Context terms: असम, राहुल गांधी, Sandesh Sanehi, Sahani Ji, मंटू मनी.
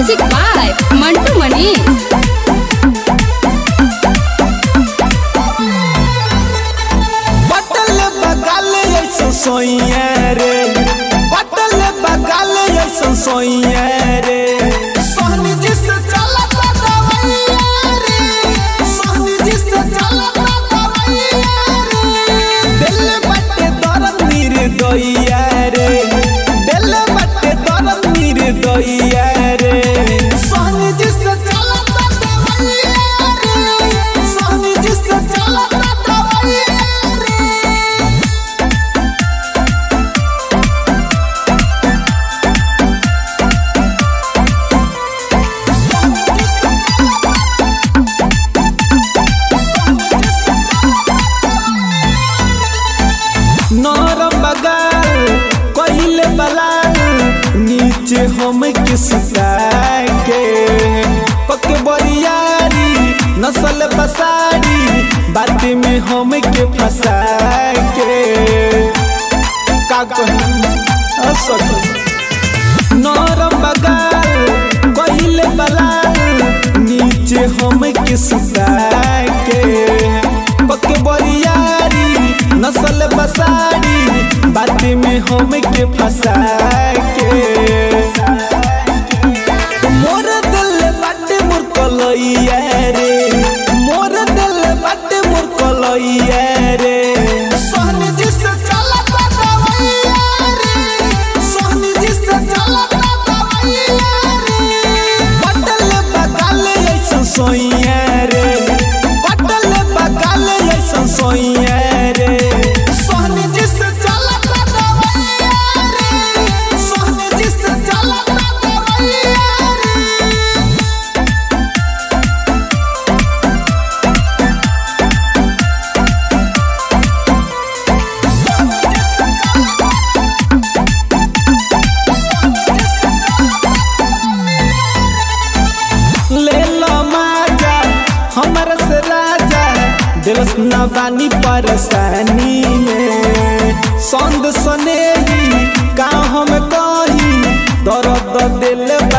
Music by मंटू मनी। बटल बगल ऐसा सोइया रे, बटल बगल ऐसा सोइया रे, सहनी जी से चला दवैया रे, सहनी जी से चला दवैया रे, दिल बटे दर्द नीर दोइया रे, दिल बटे दर्द नीर दोइया रे, सहनी जी से चला दवैया रे, सहनी जी से चला दवैया हम किसका के पक्के बरियारी नसल बसारी बात में हम के फंसा के का नरम बगाल कहिले बलाल नीचे हम किसका के पक्के बरियारी नसल बसारी बात में हम के फंसा के नवानी परेशानी में सौंद सनेही का हम कही दर्द दिल।